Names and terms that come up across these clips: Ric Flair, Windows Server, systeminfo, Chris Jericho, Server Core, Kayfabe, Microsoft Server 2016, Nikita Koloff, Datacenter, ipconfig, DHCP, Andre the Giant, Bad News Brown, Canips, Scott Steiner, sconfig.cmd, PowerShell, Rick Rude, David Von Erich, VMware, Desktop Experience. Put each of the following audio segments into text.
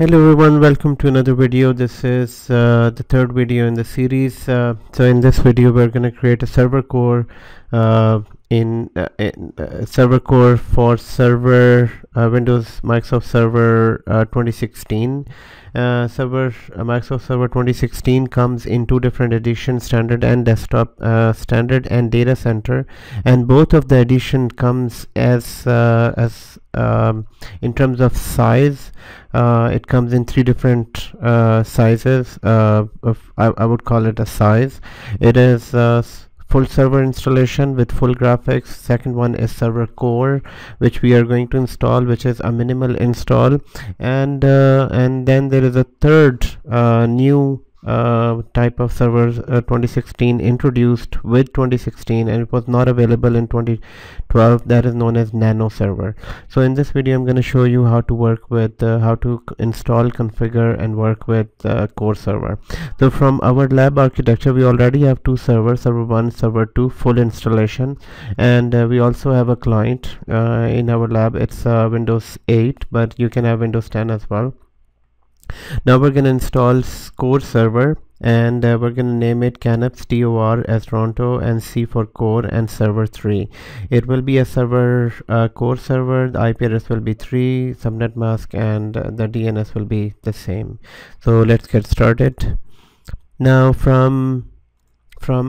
Hello everyone, welcome to another video. This is the third video in the series. So in this video we're going to create a server core for server Windows Microsoft Server 2016. Microsoft Server 2016 comes in two different editions, standard and desktop, standard and data center, and both of the edition comes in terms of size. It comes in three different sizes. I would call it a size. It is full server installation with full graphics. Second one is server core, which we are going to install, which is a minimal install, and then there is a third new type of server 2016 introduced with 2016, and it was not available in 2012, that is known as nano server. So in this video I'm going to show you how to work with how to install, configure and work with core server. So from our lab architecture we already have two servers, server 1 server 2, full installation, and we also have a client in our lab. It's Windows 8, but you can have Windows 10 as well. Now we're going to install core server, and we're going to name it Canips, TOR as Toronto and C for core, and server 3. It will be a server core server. The IP address will be 3, subnet mask, and the DNS will be the same. So let's get started. Now from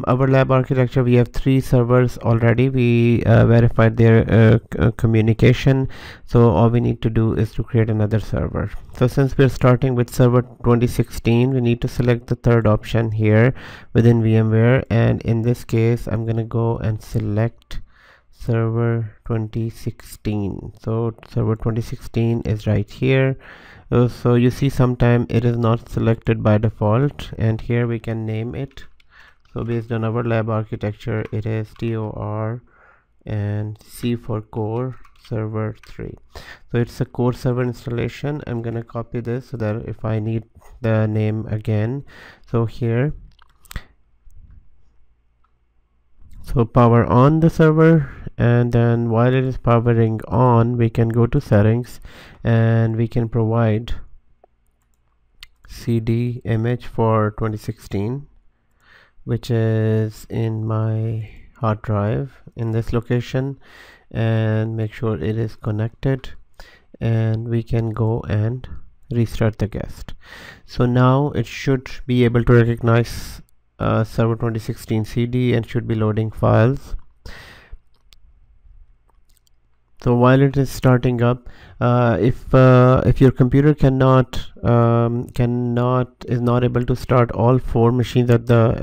our lab architecture we have three servers already. We verified their communication, so all we need to do is to create another server. So since we're starting with server 2016, we need to select the third option here within VMware, and in this case I'm gonna go and select server 2016. So server 2016 is right here. So you see sometime it is not selected by default, and here we can name it. So based on our lab architecture, it is TOR and C for core, server 3. So it's a core server installation. I'm going to copy this so that if I need the name again. So here, so power on the server, and then while it is powering on, we can go to settings and we can provide CD image for 2016. Which is in my hard drive in this location, and make sure it is connected, and we can go and restart the guest. So now it should be able to recognize server 2016 CD and should be loading files. So while it is starting up, if your computer is not able to start all four machines at the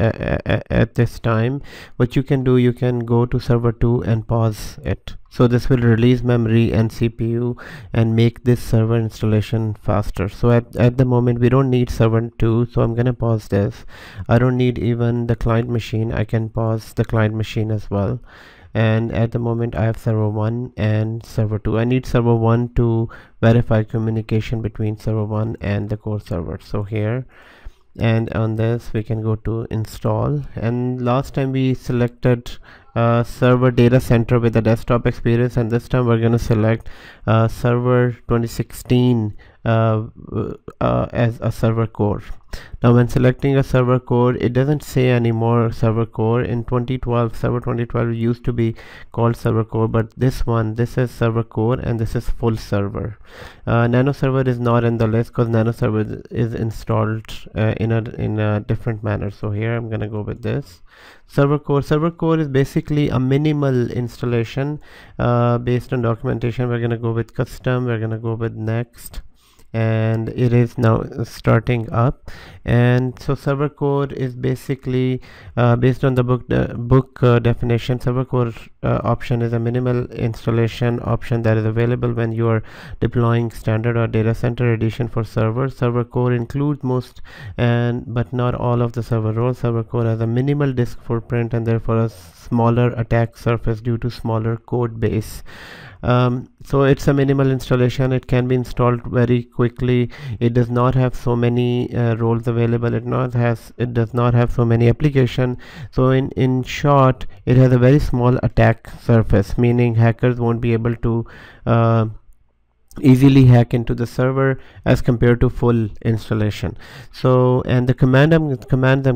at this time, what you can do, you can go to server 2 and pause it. So this will release memory and CPU and make this server installation faster. So at the moment we don't need server 2, so I'm gonna pause this. I don't need even the client machine. I can pause the client machine as well. And at the moment I have server 1 and server 2. I need server 1 to verify communication between server 1 and the core server. So here, and on this we can go to install, and last time we selected server data center with the desktop experience, and this time we're going to select server 2016 as a server core. Now when selecting a server core, it doesn't say anymore server core. In 2012, server 2012 used to be called server core, but this is server core, and this is full server. Nano server is not in the list because nano server is installed in a different manner. So here I'm gonna go with this. Server core is basically a minimal installation based on documentation. We're gonna go with custom, we're gonna go with next, and it is now starting up. And so server core is basically based on the book definition. Server core option is a minimal installation option that is available when you are deploying standard or data center edition for servers. Server core includes most but not all of the server roles. Server core has a minimal disk footprint and therefore a smaller attack surface due to smaller code base. So it's a minimal installation. It can be installed very quickly. It does not have so many roles available. It does not have so many applications. So in short, it has a very small attack surface, meaning hackers won't be able to easily hack into the server as compared to full installation. So, and the commands I'm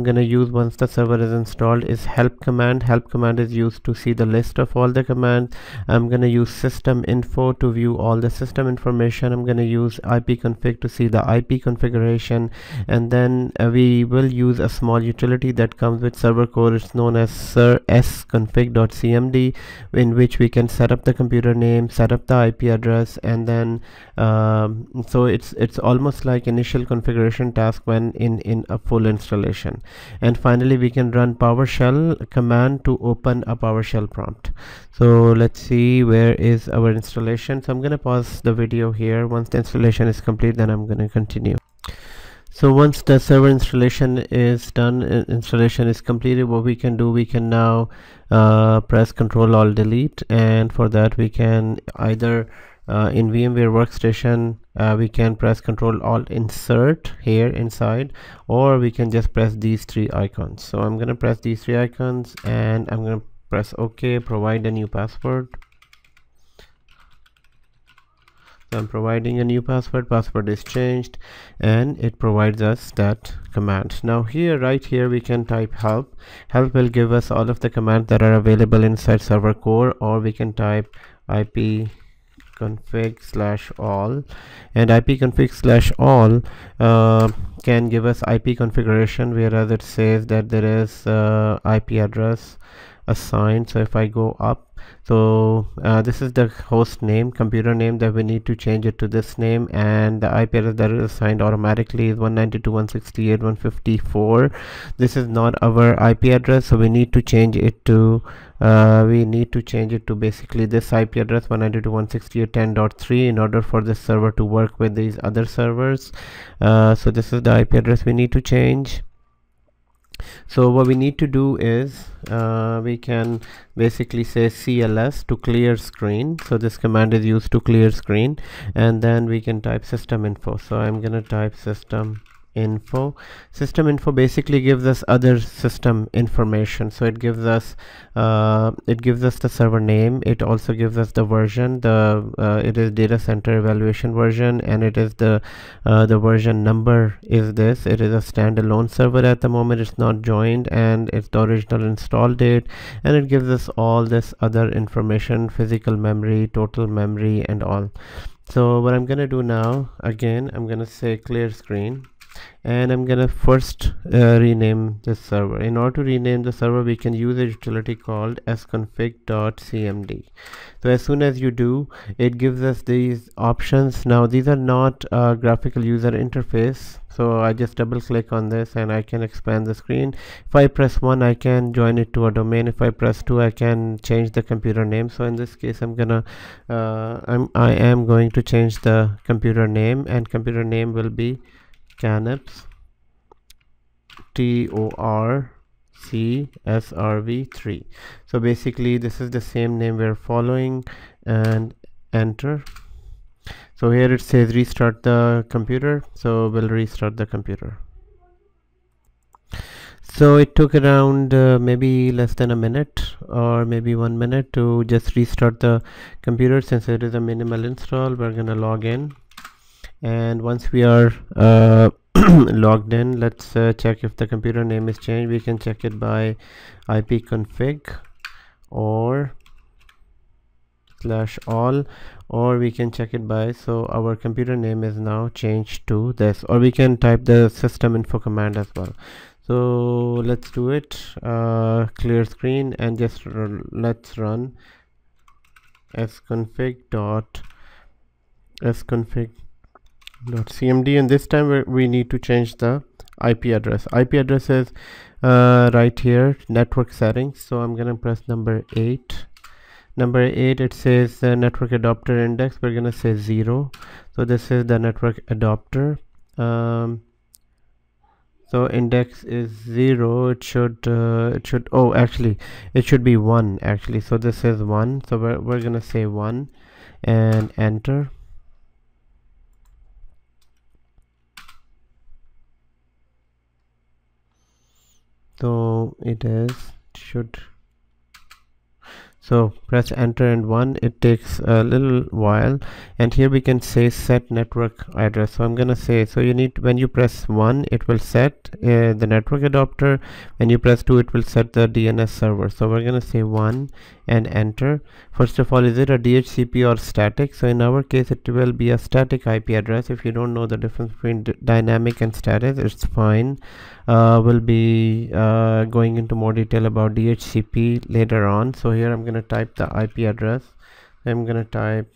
going to use once the server is installed is help command. Help command is used to see the list of all the commands. I'm going to use systeminfo to view all the system information. I'm going to use ipconfig to see the IP configuration, and then we will use a small utility that comes with Server Core. It's known as sconfig.cmd, in which we can set up the computer name, set up the IP address, and then so it's almost like initial configuration task when in a full installation. And finally, we can run PowerShell command to open a PowerShell prompt. So let's see, where is our installation? So I'm going to pause the video here. Once the installation is complete, then I'm going to continue. So once the server installation is done, installation is completed, what we can do, we can now press Ctrl-Alt-Delete, and for that we can either in VMware workstation we can press Ctrl-Alt-Insert here inside, or we can just press these three icons. So I'm going to press these three icons and I'm going to press OK, provide a new password. So I'm providing a new password, password is changed, and it provides us that command. Now here, right here, we can type help. Help will give us all of the commands that are available inside Server Core, or we can type ipconfig /all, and ipconfig /all can give us IP configuration, whereas it says that there is IP address assigned. So if I go up, so this is the host name, computer name that we need to change it to this name, and the IP address that is assigned automatically is 192.168.154. This is not our IP address, so we need to change it to basically this IP address 192.168.10.3 in order for this server to work with these other servers. So this is the IP address we need to change. So what we need to do is we can basically say cls to clear screen. So this command is used to clear screen, and then we can type systeminfo. So I'm gonna type systeminfo. Systeminfo basically gives us other system information. So it gives us the server name. It also gives us the version. The it is Datacenter evaluation version, and it is the version number is this. It is a standalone server at the moment. It's not joined, and it's the original install date. And it gives us all this other information: physical memory, total memory, and all. So what I'm gonna do now, again, I'm gonna say clear screen. And I'm gonna first rename this server. In order to rename the server, we can use a utility called sconfig.cmd. So as soon as you do, it gives us these options. Now these are not graphical user interface, so I just double click on this and I can expand the screen. If I press 1, I can join it to a domain. If I press 2, I can change the computer name. So in this case, I am going to change the computer name, and computer name will be Canips TORCSRV3. So basically this is the same name we're following, and enter. So here it says restart the computer, so we'll restart the computer. So it took around maybe less than a minute, or maybe 1 minute, to just restart the computer. Since it is a minimal install, we're gonna log in, and once we are logged in, let's check if the computer name is changed. We can check it by ipconfig or /all, or we can check it by, so our computer name is now changed to this, or we can type the systeminfo command as well. So let's do it, clear screen, and just let's run sconfig.cmd, and this time we need to change the IP address. IP address is right here, network settings. So I'm gonna press number 8. It says the network adapter index. We're gonna say 0. So this is the network adapter, so index is 0. It should be 1 actually. So this is 1, so we're gonna say 1 and enter. So press enter and 1. It takes a little while, and here we can say set network address. So I'm gonna say, so you need, when you press 1 it will set the network adapter, when you press 2 it will set the DNS server. So we're gonna say 1 and enter. First of all, is it a DHCP or static? So in our case it will be a static IP address. If you don't know the difference between dynamic and static, it's fine. We'll be going into more detail about DHCP later on. So here I'm gonna type the IP address. I'm gonna type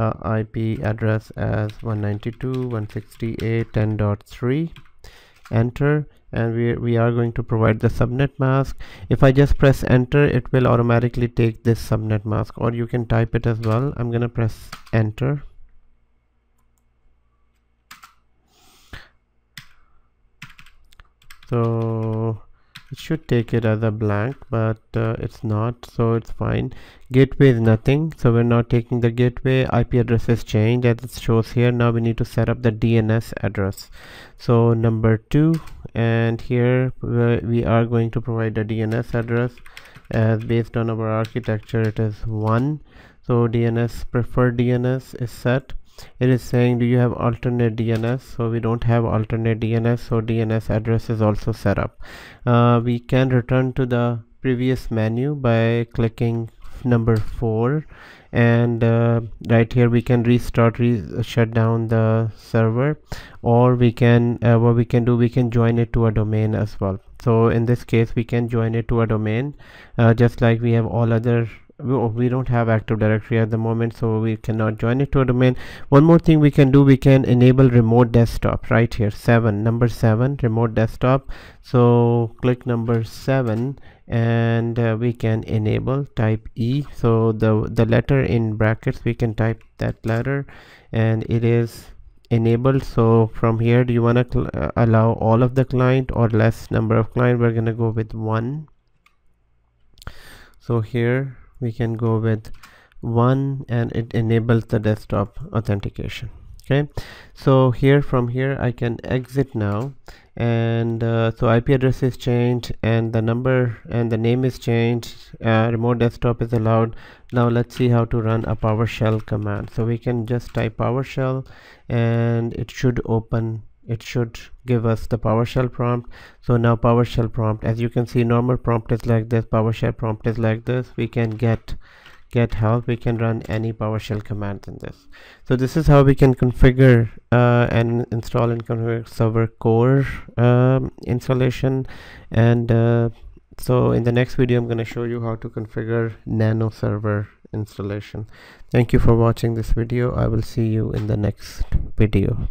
IP address as 192.168.10.3, enter, and we are going to provide the subnet mask. If I just press enter, it will automatically take this subnet mask, or you can type it as well. I'm gonna press enter. So it should take it as a blank, but it's not, so it's fine. Gateway is nothing, so we're not taking the gateway. IP address is changed as it shows here. Now we need to set up the DNS address. So number 2, and here we are going to provide the DNS address as based on our architecture it is 1. So DNS, preferred DNS is set. It is saying, do you have alternate DNS? So we don't have alternate DNS, so DNS address is also set up. We can return to the previous menu by clicking number 4, and right here we can restart, shut down the server, or we can what we can do, we can join it to a domain as well. So in this case we can join it to a domain, just like we have all other. We don't have Active Directory at the moment, so we cannot join it to a domain. One more thing we can do, we can enable remote desktop right here, number 7, remote desktop. So click number 7 and we can enable, type E, so the letter in brackets, we can type that letter, and it is enabled. So from here, do you want to allow all of the client or less number of client? We're going to go with 1. So here we can go with 1, and it enables the desktop authentication. Okay, so here, from here I can exit now, and so IP address is changed and the number and the name is changed. Remote desktop is allowed. Now let's see how to run a PowerShell command. So we can just type PowerShell, and it should open, it should give us the PowerShell prompt. So now PowerShell prompt, as you can see, normal prompt is like this, PowerShell prompt is like this. We can get help, we can run any PowerShell command in this. So this is how we can configure and install and configure Server Core installation. And so in the next video I'm going to show you how to configure Nano Server installation. Thank you for watching this video. I will see you in the next video.